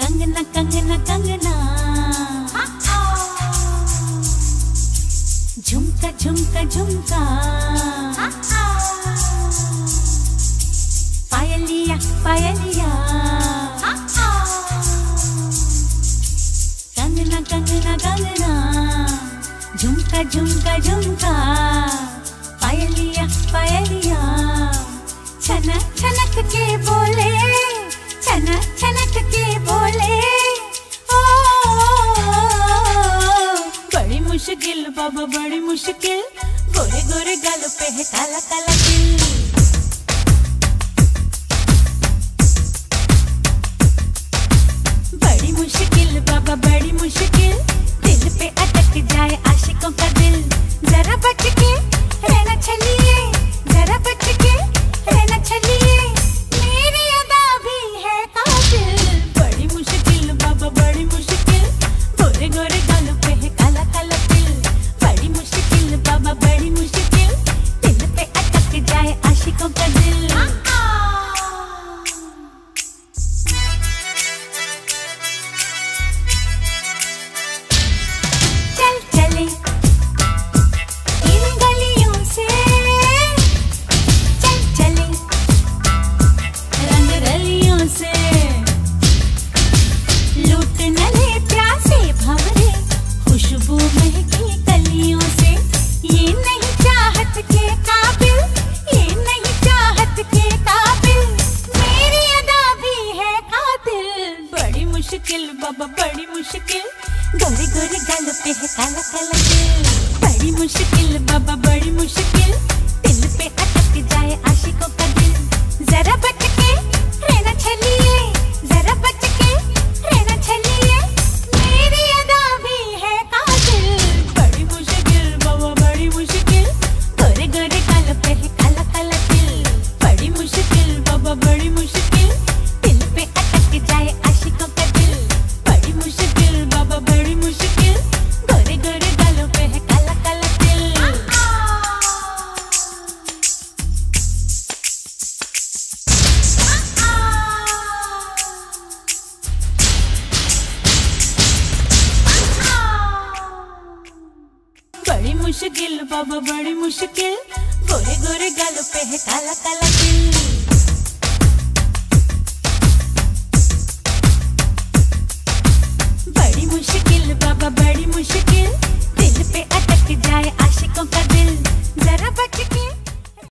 कंगना कंगना कंगना झुमका झुमका झुमका पायलिया पायलिया कंगना कंगना कंगना झुमका झुमका झुमका पायलिया पायलिया छनक छनक के बोले छनक छनक के बोले ओ, बड़ी मुश्किल बाबा बड़ी मुश्किल गोरे गोरे गाल पे है काला काला दिल। बड़ी मुश्किल बाबा बड़ी मुश्किल दिल पे अटक जाए आशिकों का दिल। जरा बच के रहना चलिए जरा बच के रहना चलिए मेरी अदा भी है कातिल। बड़ी मुश्किल बाबा बड़ी मुश्किल गोरे गोरे गालों पे है काला काला दिल। बड़ी मुश्किल बाबा बड़ी मुश्किल दिल पे अटक जाए आशिकों का दिल। बाबा बड़ी मुश्किल गोरे गोरे गाल पे है काला काला दिल। बड़ी मुश्किल बाबा बड़ी मुश्किल दिल पे अटक जाए आशिकों का दिल। जरा बच के रहना चलिए जरा बच के रहना चलिए मेरी अदा भी है कातिल। बड़ी मुश्किल बाबा बड़ी मुश्किल गोरे गोरे गाल पे है काला काला दिल। बड़ी मुश्किल बाबा बड़ी मुश्किल दिल पे अटक जाए आशिकों का दिल। मुश्किल बाबा बड़ी मुश्किल गोरे गोरे गालों पे है काला काला दिल। बड़ी मुश्किल बाबा बड़ी मुश्किल गोरे गोरे गालों पे है काला काला दिल। बड़ी मुश्किल बाबा बड़ी मुश्किल।